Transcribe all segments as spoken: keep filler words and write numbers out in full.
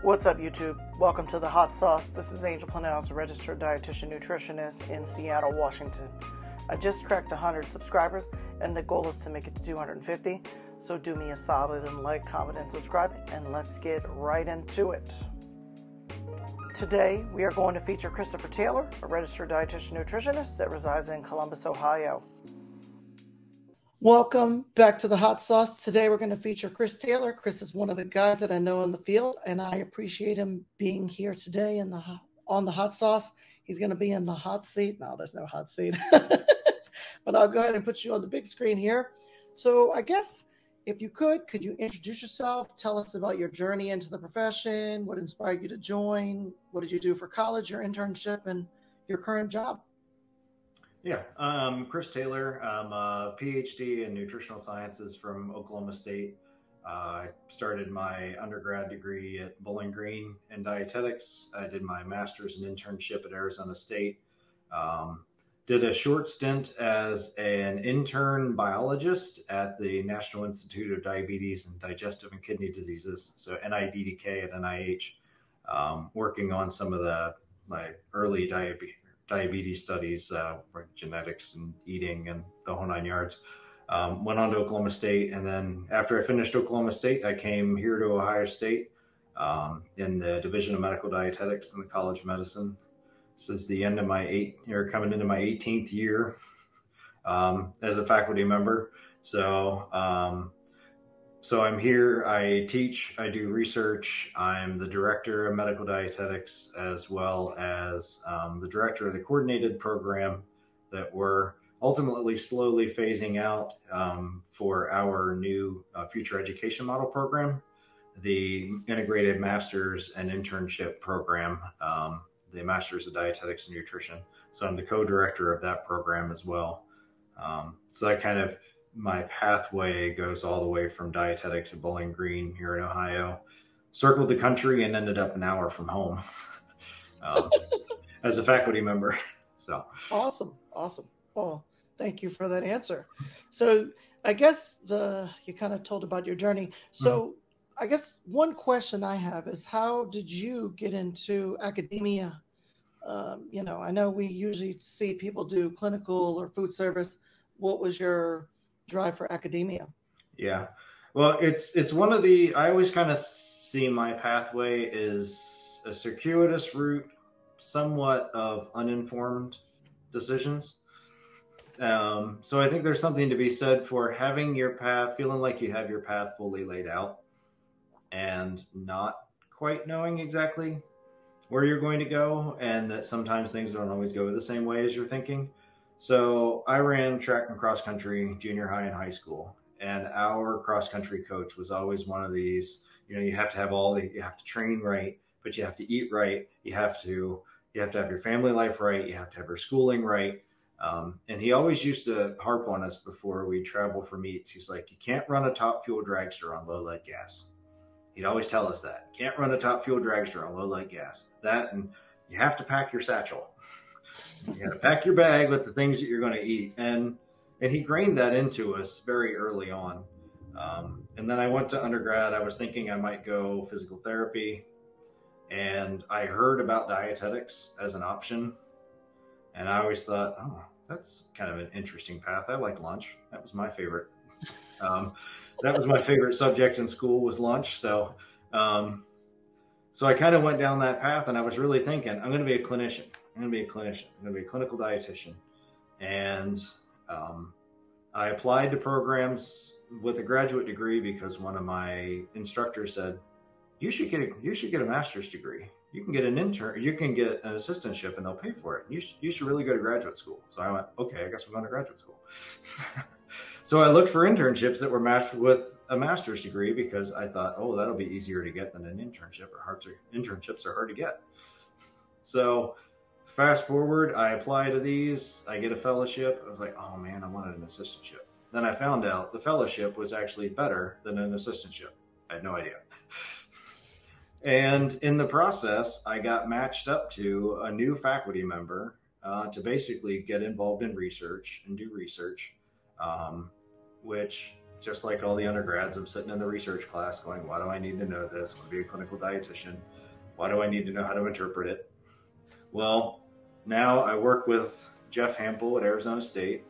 What's up, YouTube? Welcome to The Hot Sauce. This is Angel C Planells, a registered dietitian nutritionist in Seattle, Washington. I just cracked one hundred subscribers, and the goal is to make it to two hundred fifty. So do me a solid and like, comment, and subscribe, and let's get right into it. Today, we are going to feature Christopher Taylor, a registered dietitian nutritionist that resides in Columbus, Ohio. Welcome back to The Hot Sauce. Today we're going to feature Chris Taylor. Chris is one of the guys that I know in the field, and I appreciate him being here today in the on The Hot Sauce. He's going to be in the hot seat. No, there's no hot seat. But I'll go ahead and put you on the big screen here. So I guess if you could, could you introduce yourself? Tell us about your journey into the profession. What inspired you to join? What did you do for college, your internship, and your current job? Yeah, um, Chris Taylor. I'm a P H D in nutritional sciences from Oklahoma State. Uh, I started my undergrad degree at Bowling Green in dietetics. I did my master's and internship at Arizona State. Um, did a short stint as an intern biologist at the National Institute of Diabetes and Digestive and Kidney Diseases, so N I D D K at N I H, um, working on some of the my early diabetes. diabetes studies, uh, genetics and eating and the whole nine yards. Um, went on to Oklahoma State. And then after I finished Oklahoma State, I came here to Ohio State um, in the Division of Medical Dietetics in the College of Medicine. Since the end of my eight year, coming into my eighteenth year um, as a faculty member. So, um, so I'm here, I teach, I do research. I'm the director of medical dietetics, as well as um, the director of the coordinated program that we're ultimately slowly phasing out um, for our new uh, future education model program, the integrated master's and internship program, um, the master's of dietetics and nutrition. So I'm the co-director of that program as well. Um, so that kind of my pathway goes all the way from dietetics at Bowling Green here in Ohio, circled the country, and ended up an hour from home um, as a faculty member. So awesome, awesome. Well, thank you for that answer. So I guess the you kind of told about your journey. So mm-hmm. I guess one question I have is, how did you get into academia? Um, you know, I know we usually see people do clinical or food service. What was your drive for academia? Yeah, well, it's it's one of the, I always kind of see my pathway is a circuitous route, somewhat of uninformed decisions. Um, so I think there's something to be said for having your path, feeling like you have your path fully laid out and not quite knowing exactly where you're going to go, and that sometimes things don't always go the same way as you're thinking. So I ran track and cross country, junior high and high school, and our cross country coach was always one of these, you know, you have to have all the, you have to train right, but you have to eat right. You have to, you have to have your family life right. You have to have your schooling right. Um, and he always used to harp on us before we travel for meets. He's like, you can't run a top fuel dragster on low lead gas. He'd always tell us that. Can't run a top fuel dragster on low lead gas. That, and you have to pack your satchel. You gotta pack your bag with the things that you're going to eat. And and he grained that into us very early on. Um, and then I went to undergrad. I was thinking I might go physical therapy. And I heard about dietetics as an option. And I always thought, oh, that's kind of an interesting path. I like lunch. That was my favorite. Um, that was my favorite subject in school, was lunch. So, um, so I kind of went down that path, and I was really thinking, I'm going to be a clinician. I'm going to be a clinician. I'm going to be a clinical dietitian. And um, I applied to programs with a graduate degree because one of my instructors said, you should get a, you should get a master's degree. You can get an intern, you can get an assistantship, and they'll pay for it. You, sh you should really go to graduate school. So I went, okay, I guess I'm going to graduate school. So I looked for internships that were matched with a master's degree because I thought, oh, that'll be easier to get than an internship, or hard to, internships are hard to get. So fast forward, I apply to these, I get a fellowship. I was like, oh man, I wanted an assistantship. Then I found out the fellowship was actually better than an assistantship. I had no idea. And in the process, I got matched up to a new faculty member uh, to basically get involved in research and do research, um, which just like all the undergrads, I'm sitting in the research class going, why do I need to know this? I want to be a clinical dietitian. Why do I need to know how to interpret it? Well, now I work with Jeff Hample at Arizona State,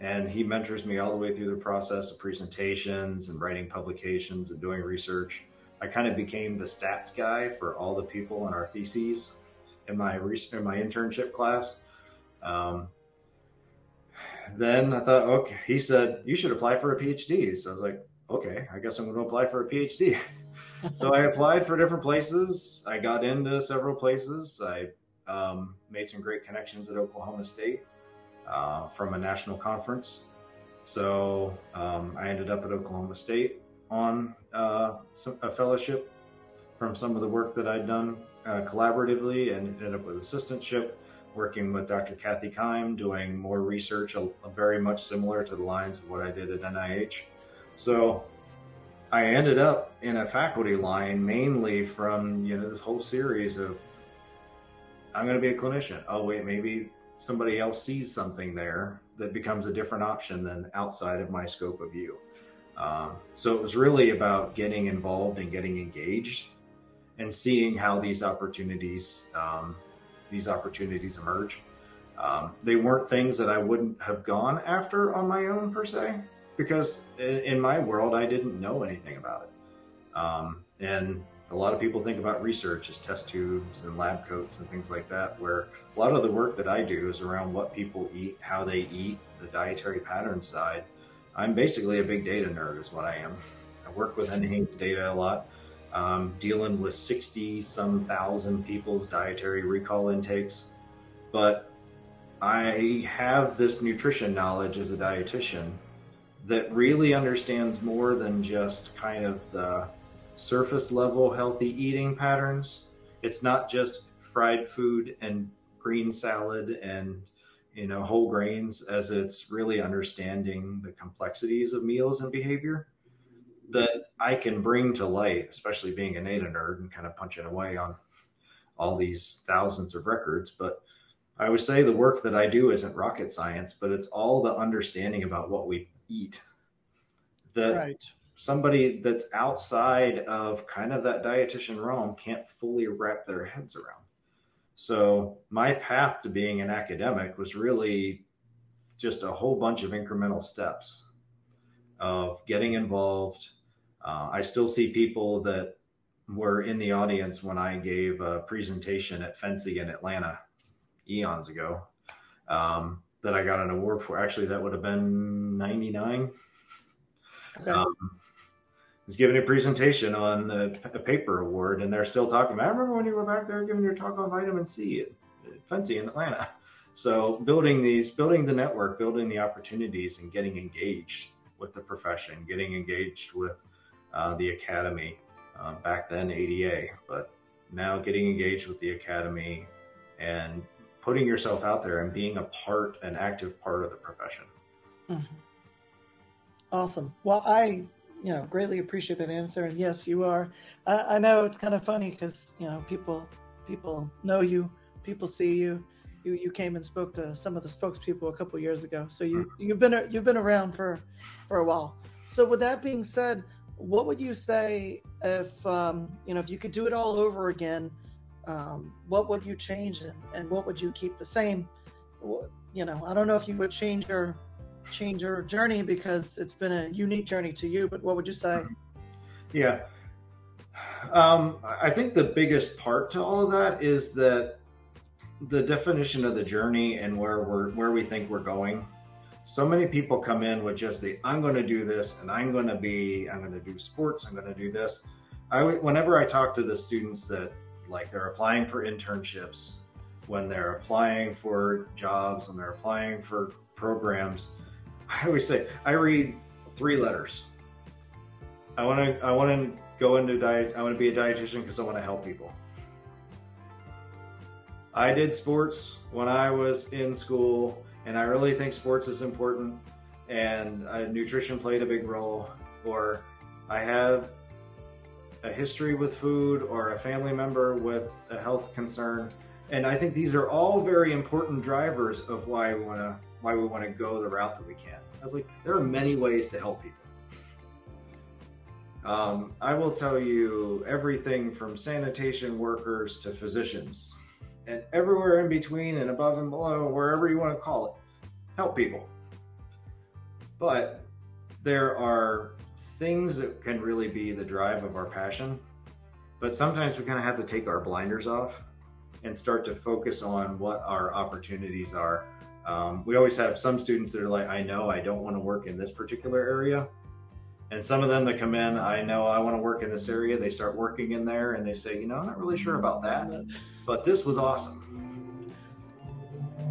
and he mentors me all the way through the process of presentations and writing publications and doing research. I kind of became the stats guy for all the people in our theses in my, in my internship class. Um, then I thought, okay, he said, you should apply for a PhD. So I was like, okay, I guess I'm going to apply for a PhD. So I applied for different places. I got into several places. I um, made some great connections at Oklahoma State uh, from a national conference. So um, I ended up at Oklahoma State on uh, some, a fellowship from some of the work that I'd done uh, collaboratively, and ended up with assistantship, working with Doctor Kathy Keim, doing more research, a, a very much similar to the lines of what I did at N I H. So I ended up in a faculty line mainly from, you know, this whole series of, I'm going to be a clinician. Oh, wait, maybe somebody else sees something there that becomes a different option than outside of my scope of view. Um, so it was really about getting involved and getting engaged and seeing how these opportunities, um, these opportunities emerge. Um, they weren't things that I wouldn't have gone after on my own per se, because in, in my world, I didn't know anything about it. Um, and a lot of people think about research as test tubes and lab coats and things like that, where a lot of the work that I do is around what people eat, how they eat, the dietary pattern side. I'm basically a big data nerd is what I am. I work with NHANES data a lot, um, dealing with sixty some thousand people's dietary recall intakes. But I have this nutrition knowledge as a dietitian that really understands more than just kind of the surface level healthy eating patterns. It's not just fried food and green salad and you know, whole grains, as it's really understanding the complexities of meals and behavior that I can bring to light, especially being a data nerd and kind of punching away on all these thousands of records. But I would say the work that I do isn't rocket science, but it's all the understanding about what we eat. That right. Somebody that's outside of kind of that dietitian realm can't fully wrap their heads around. So my path to being an academic was really just a whole bunch of incremental steps of getting involved. Uh, I still see people that were in the audience when I gave a presentation at F N C E in Atlanta eons ago um, that I got an award for. Actually, that would have been ninety-nine. Okay. Um, I was giving a presentation on a, a paper award, and they're still talking about, I remember when you were back there giving your talk on vitamin C at, at F N C E in Atlanta. So building these, building the network, building the opportunities, and getting engaged with the profession, getting engaged with uh, the academy, uh, back then A D A, but now getting engaged with the academy and putting yourself out there and being a part, an active part of the profession. Mm-hmm. Awesome. Well, I... you know, greatly appreciate that answer. And yes, you are. I, I know it's kind of funny because, you know, people, people know you, people see you, you, you came and spoke to some of the spokespeople a couple of years ago. So you, you've been, you've been around for, for a while. So with that being said, what would you say if, um, you know, if you could do it all over again, um, what would you change and, and what would you keep the same? You know, I don't know if you would change your change your journey because it's been a unique journey to you, but what would you say? Yeah. Um, I think the biggest part to all of that is that the definition of the journey and where we're, where we think we're going. So many people come in with just the, I'm going to do this and I'm going to be, I'm going to do sports. I'm going to do this. I, whenever I talk to the students that like they're applying for internships, when they're applying for jobs and they're applying for programs, I always say, I read three letters. I want to, I want to go into diet. I want to be a dietitian because I want to help people. I did sports when I was in school, and I really think sports is important, and uh, nutrition played a big role, or I have a history with food or a family member with a health concern. And I think these are all very important drivers of why we want to, why we want to go the route that we can. I was like, there are many ways to help people. Um, I will tell you everything from sanitation workers to physicians and everywhere in between and above and below, wherever you want to call it, help people. But there are things that can really be the drive of our passion, but sometimes we kind of have to take our blinders off and start to focus on what our opportunities are. Um, we always have some students that are like, I know I don't want to work in this particular area. And some of them that come in, I know I want to work in this area. They start working in there and they say, you know, I'm not really sure about that, but this was awesome.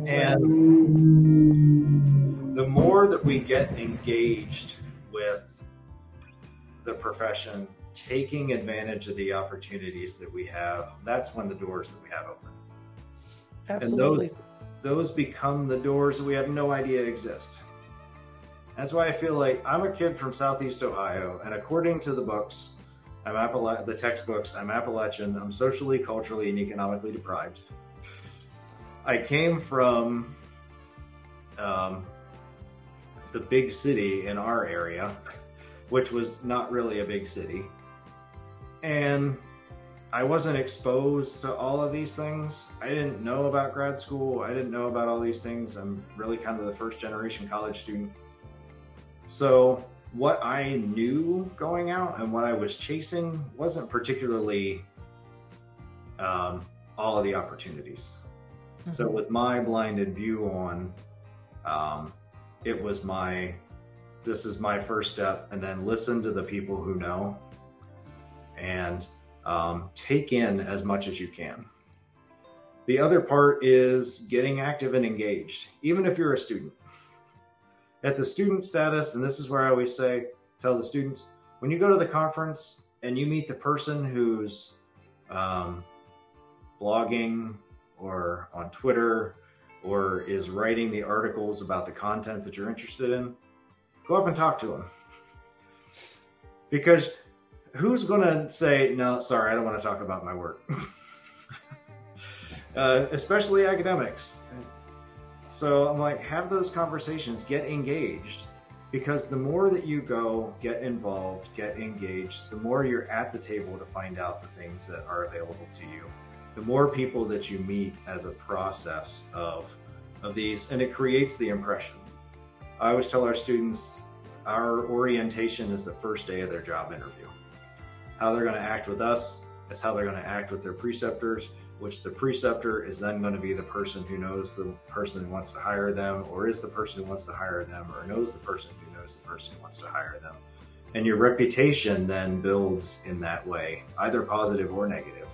And the more that we get engaged with the profession, taking advantage of the opportunities that we have, that's when the doors that we have open. Absolutely. And those, those become the doors that we have no idea exist. That's why I feel like I'm a kid from Southeast Ohio, and according to the books, I'm Appala- the textbooks, I'm Appalachian, I'm socially, culturally, and economically deprived. I came from um, the big city in our area, which was not really a big city. And I wasn't exposed to all of these things. I didn't know about grad school. I didn't know about all these things. I'm really kind of the first generation college student. So what I knew going out and what I was chasing wasn't particularly um, all of the opportunities. Mm-hmm. So with my blinded view on, um, it was my, this is my first step, and then listen to the people who know and um, take in as much as you can. The other part is getting active and engaged, even if you're a student. At the student status, and this is where I always say, tell the students, when you go to the conference and you meet the person who's um, blogging or on Twitter or is writing the articles about the content that you're interested in, go up and talk to them. Because who's going to say, no, sorry, I don't want to talk about my work, uh, especially academics. So I'm like, have those conversations, get engaged, because the more that you go, get involved, get engaged, the more you're at the table to find out the things that are available to you, the more people that you meet as a process of, of these, and it creates the impression. I always tell our students, our orientation is the first day of their job interview. How they're going to act with us is how they're going to act with their preceptors, which the preceptor is then going to be the person who knows the person who wants to hire them, or is the person who wants to hire them, or knows the person who knows the person who wants to hire them. And your reputation then builds in that way, either positive or negative.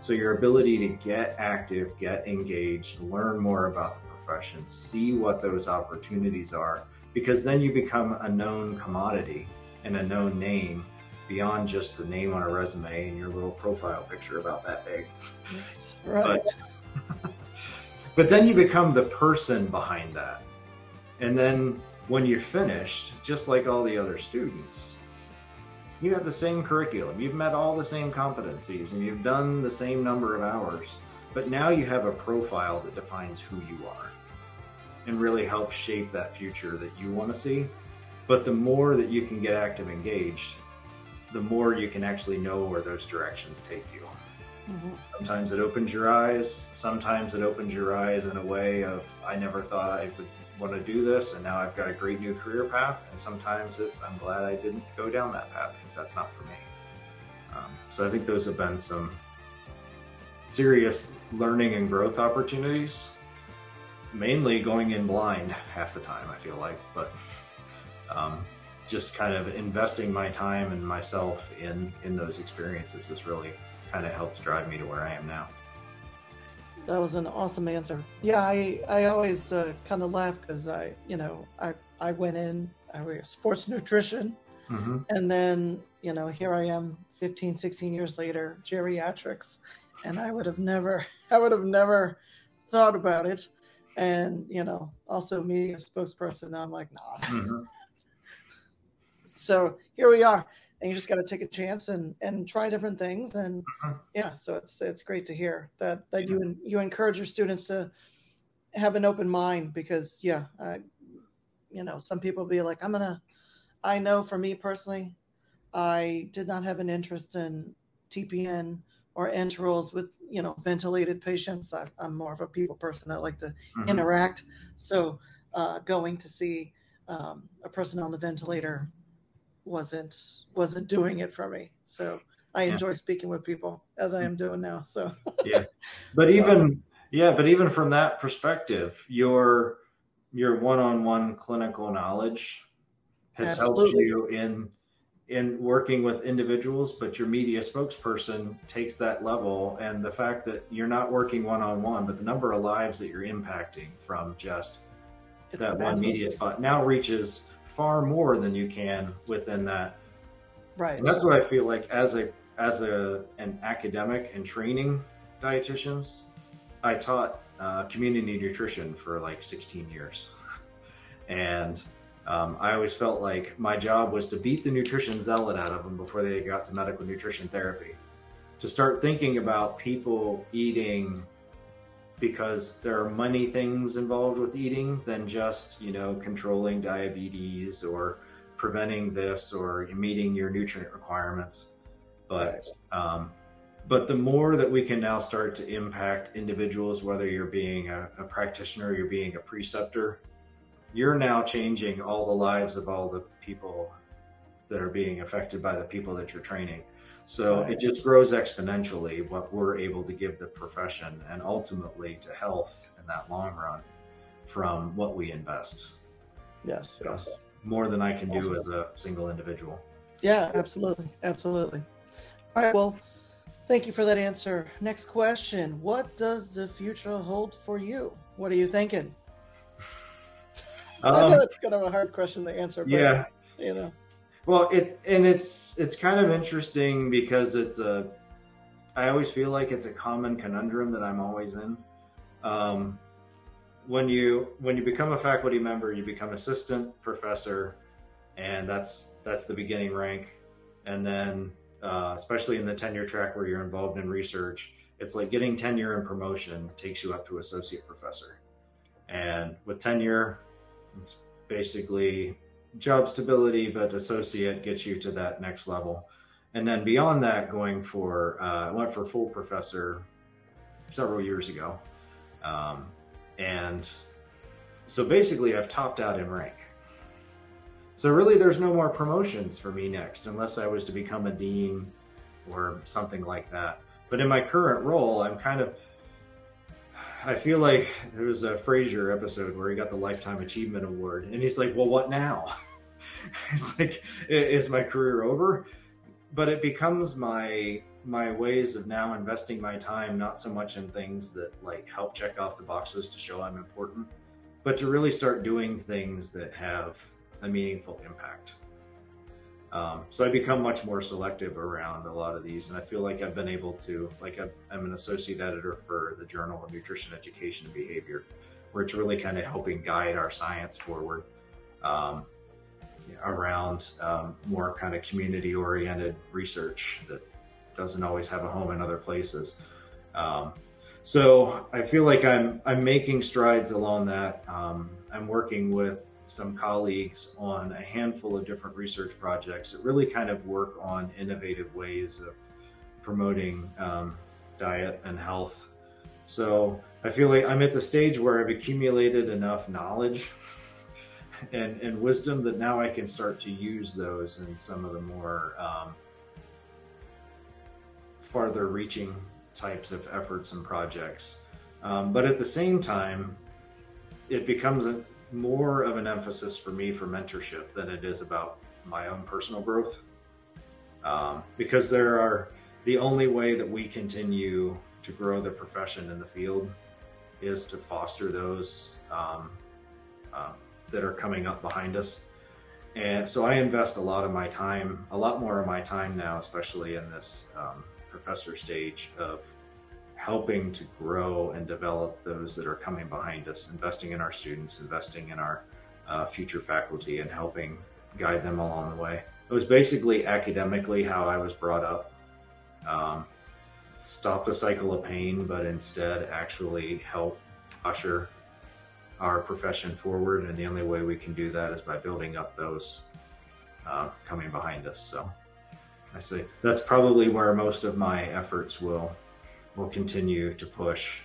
So your ability to get active, get engaged, learn more about the profession, see what those opportunities are, because then you become a known commodity and a known name, beyond just the name on a resume and your little profile picture about that big. Right. But, but then you become the person behind that. And then when you're finished, just like all the other students, you have the same curriculum. You've met all the same competencies and you've done the same number of hours, but now you have a profile that defines who you are and really helps shape that future that you want to see. But the more that you can get active, engaged, the more you can actually know where those directions take you. Mm-hmm. Sometimes it opens your eyes. Sometimes it opens your eyes in a way of, I never thought I would want to do this, and now I've got a great new career path. And sometimes it's, I'm glad I didn't go down that path because that's not for me. Um, so I think those have been some serious learning and growth opportunities, mainly going in blind half the time, I feel like, but, um, just kind of investing my time and myself in, in those experiences is really kind of helps drive me to where I am now. That was an awesome answer. Yeah, I, I always uh, kind of laugh because I, you know, I, I went in, I was sports nutrition. Mm-hmm. And then, you know, here I am fifteen, sixteen years later, geriatrics. And I would have never, I would have never thought about it. And, you know, also media spokesperson, now I'm like, nah. Mm-hmm. So here we are, and you just got to take a chance and, and try different things. And mm-hmm. yeah, so it's it's great to hear that, that yeah. you you encourage your students to have an open mind, because yeah, I, you know, some people be like, I'm gonna, I know for me personally, I did not have an interest in T P N or enterals with, you know, ventilated patients. I, I'm more of a people person that like to mm-hmm. interact. So uh, going to see um, a person on the ventilator wasn't wasn't doing it for me. So I enjoy yeah. speaking with people as I am doing now. So yeah, but so. even yeah, but even from that perspective, your your one-on-one clinical knowledge has Absolutely. helped you in in working with individuals. But your media spokesperson takes that level, and the fact that you're not working one-on-one, but the number of lives that you're impacting from just it's that one media spot now reaches far more than you can within that. Right. And that's what I feel like as a as a an academic and training dietitians. I taught uh, community nutrition for like sixteen years, and um, I always felt like my job was to beat the nutrition zealot out of them before they got to medical nutrition therapy, to start thinking about people eating, because there are many things involved with eating than just, you know, controlling diabetes or preventing this or meeting your nutrient requirements. But um, but the more that we can now start to impact individuals, whether you're being a, a practitioner, you're being a preceptor, you're now changing all the lives of all the people that are being affected by the people that you're training. So right. it just grows exponentially what we're able to give the profession and ultimately to health in that long run from what we invest. Yes. So yes. More than I can do as a single individual. Yeah, absolutely. Absolutely. All right. Well, thank you for that answer. Next question. What does the future hold for you? What are you thinking? um, I know that's kind of a hard question to answer, but yeah. you know. Well, it's, and it's, it's kind of interesting because it's a, I always feel like it's a common conundrum that I'm always in. Um, when you, when you become a faculty member, you become assistant professor, and that's, that's the beginning rank. And then, uh, especially in the tenure track where you're involved in research, it's like getting tenure and promotion takes you up to associate professor. And with tenure, it's basically job stability, but associate gets you to that next level. And then beyond that, going for, uh, I went for full professor several years ago. Um, and so basically I've topped out in rank. So really there's no more promotions for me next, unless I was to become a dean or something like that. But in my current role, I'm kind of, I feel like there was a Frasier episode where he got the Lifetime Achievement Award, and he's like, well, what now? It's like, is my career over? But it becomes my my ways of now investing my time, not so much in things that like help check off the boxes to show I'm important, but to really start doing things that have a meaningful impact. Um, so I become much more selective around a lot of these. And I feel like I've been able to, like I've, I'm an associate editor for the Journal of Nutrition Education and Behavior, where it's really kind of helping guide our science forward um, around um, more kind of community oriented research that doesn't always have a home in other places. Um, so I feel like I'm, I'm making strides along that. Um, I'm working with some colleagues on a handful of different research projects that really kind of work on innovative ways of promoting um, diet and health. So I feel like I'm at the stage where I've accumulated enough knowledge and, and wisdom that now I can start to use those in some of the more um, farther reaching types of efforts and projects. Um, but at the same time, it becomes a more of an emphasis for me for mentorship than it is about my own personal growth. Um, because there are, the only way that we continue to grow the profession in the field is to foster those um, uh, that are coming up behind us. And so I invest a lot of my time, a lot more of my time now, especially in this um, professor stage, of helping to grow and develop those that are coming behind us, investing in our students, investing in our uh, future faculty, and helping guide them along the way. It was basically academically how I was brought up. Um, stop the cycle of pain, but instead actually help usher our profession forward. And the only way we can do that is by building up those uh, coming behind us. So I say that's probably where most of my efforts will will continue to push.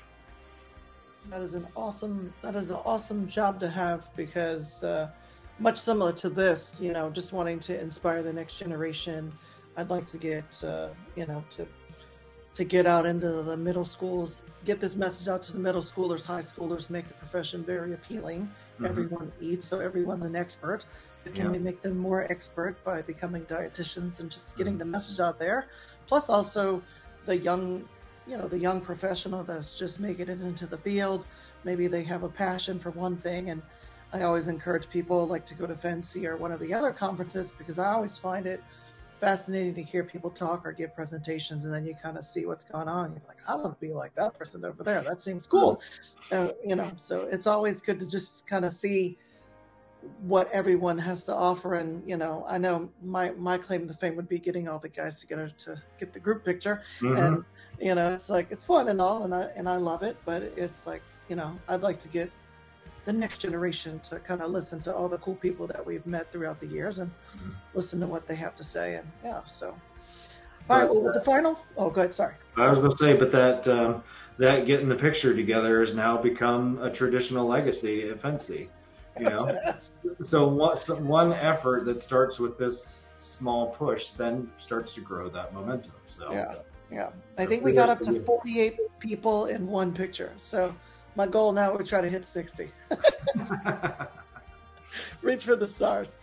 That is an awesome, that is an awesome job to have, because uh, much similar to this, you know, just wanting to inspire the next generation. I'd like to get, uh, you know, to to get out into the middle schools, get this message out to the middle schoolers, high schoolers, make the profession very appealing. Mm-hmm. Everyone eats, so everyone's an expert. But can yeah. we make them more expert by becoming dietitians and just getting mm-hmm. the message out there? Plus also the young you know, the young professional that's just making it into the field. Maybe they have a passion for one thing. And I always encourage people like to go to F N C E or one of the other conferences, because I always find it fascinating to hear people talk or give presentations. And then you kind of see what's going on. You're like, I want to be like that person over there. That seems cool. Uh, you know, so it's always good to just kind of see what everyone has to offer. And you know, I know my my claim to fame would be getting all the guys together to get the group picture. Mm-hmm. And you know, it's like, it's fun and all, and I and I love it, but it's like, you know, I'd like to get the next generation to kind of listen to all the cool people that we've met throughout the years and mm-hmm. listen to what they have to say. And yeah, so all but, right, well, with the final oh good sorry I was gonna say, but that um that getting the picture together has now become a traditional legacy at F N C E. You know, so one, so one effort that starts with this small push then starts to grow that momentum. So yeah, yeah. So I think we got up to forty-eight people in one picture. So my goal now, we try to hit sixty. Reach for the stars.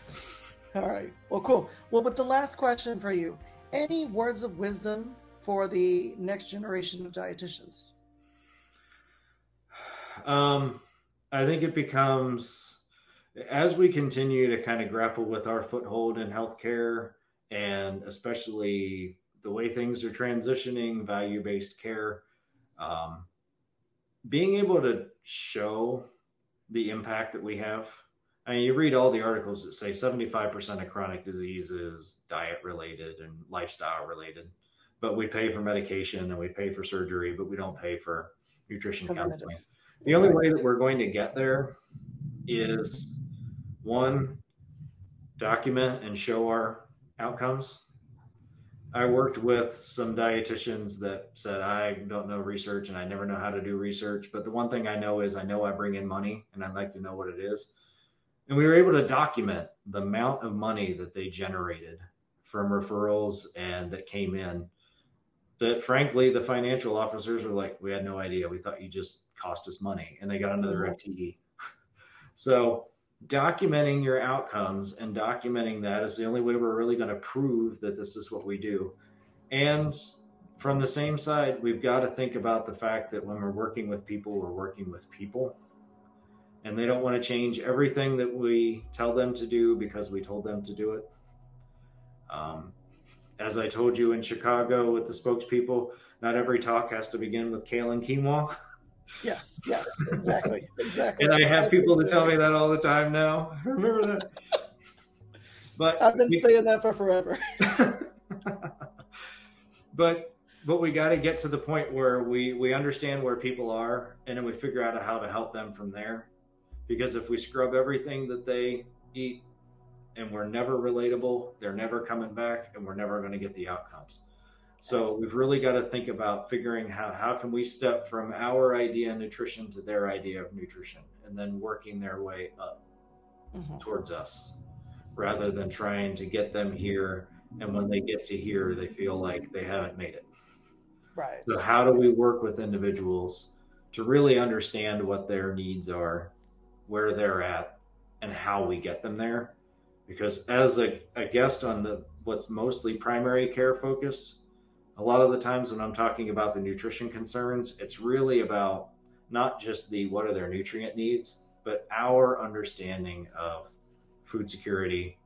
All right. Well, cool. Well, but the last question for you: any words of wisdom for the next generation of dietitians? Um, I think it becomes, as we continue to kind of grapple with our foothold in healthcare, and especially the way things are transitioning, value-based care, um, being able to show the impact that we have. I mean, you read all the articles that say seventy-five percent of chronic disease is diet-related and lifestyle-related, but we pay for medication and we pay for surgery, but we don't pay for nutrition counseling. The only way that we're going to get there is, one, document and show our outcomes. I worked with some dietitians that said, I don't know research and I never know how to do research, but the one thing I know is I know I bring in money and I'd like to know what it is. And we were able to document the amount of money that they generated from referrals and that came in, that frankly, the financial officers were like, we had no idea. We thought you just cost us money, and they got another F T E. So documenting your outcomes and documenting that is the only way we're really going to prove that this is what we do. And from the same side, we've got to think about the fact that when we're working with people, we're working with people, and they don't want to change everything that we tell them to do because we told them to do it. Um, as I told you in Chicago with the spokespeople, not every talk has to begin with kale and quinoa. Yes, yes, exactly, exactly. And I have people that tell me that all the time now. I remember that. But I've been we, saying that for forever. but but we got to get to the point where we, we understand where people are, and then we figure out how to help them from there. Because if we scrub everything that they eat and we're never relatable, they're never coming back, and we're never going to get the outcomes. So we've really got to think about figuring how how can we step from our idea of nutrition to their idea of nutrition, and then working their way up mm-hmm. towards us, rather than trying to get them here. And when they get to here, they feel like they haven't made it. Right. So how do we work with individuals to really understand what their needs are, where they're at, and how we get them there? Because as a, a guest on the what's mostly primary care focused, a lot of the times when I'm talking about the nutrition concerns, it's really about not just the what are their nutrient needs, but our understanding of food security,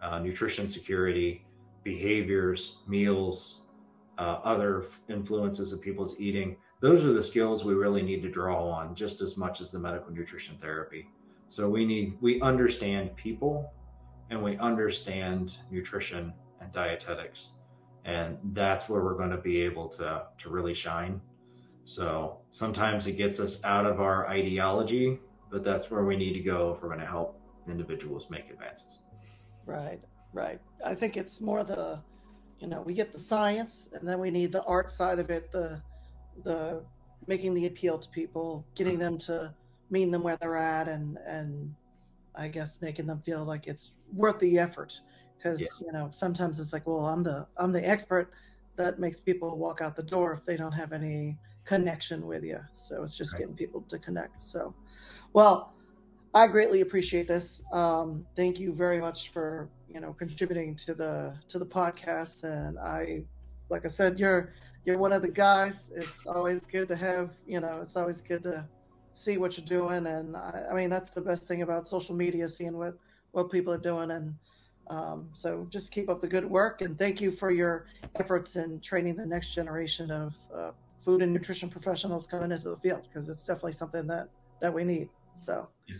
uh, nutrition security, behaviors, meals, uh, other influences of people's eating. Those are the skills we really need to draw on just as much as the medical nutrition therapy. So we need, we understand people, and we understand nutrition and dietetics. And that's where we're going to be able to, to really shine. So sometimes it gets us out of our ideology, but that's where we need to go if we're going to help individuals make advances. Right, right. I think it's more the you know, we get the science, and then we need the art side of it, the the making the appeal to people, getting them to meet them where they're at, and and I guess making them feel like it's worth the effort. Because, yeah. you know, sometimes it's like, well, I'm the I'm the expert. That makes people walk out the door if they don't have any connection with you. So it's just right. getting people to connect. So, well, I greatly appreciate this. Um, thank you very much for, you know, contributing to the, to the podcast. And I, like I said, you're, you're one of the guys. It's always good to have, you know, it's always good to see what you're doing. And I, I mean, that's the best thing about social media, seeing what, what people are doing. And, um, so just keep up the good work, and thank you for your efforts in training the next generation of, uh, food and nutrition professionals coming into the field, because it's definitely something that, that we need. So. Yeah.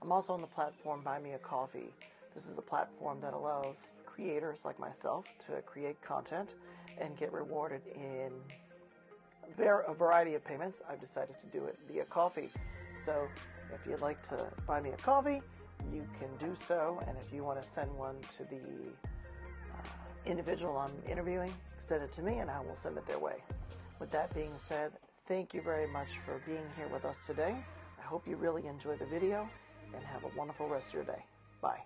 I'm also on the platform Buy Me a Coffee. This is a platform that allows creators like myself to create content and get rewarded in a variety of payments. I've decided to do it via coffee. So if you'd like to buy me a coffee, you can do so. And if you want to send one to the uh, individual I'm interviewing, send it to me and I will send it their way. With that being said, thank you very much for being here with us today. I hope you really enjoyed the video, and have a wonderful rest of your day. Bye.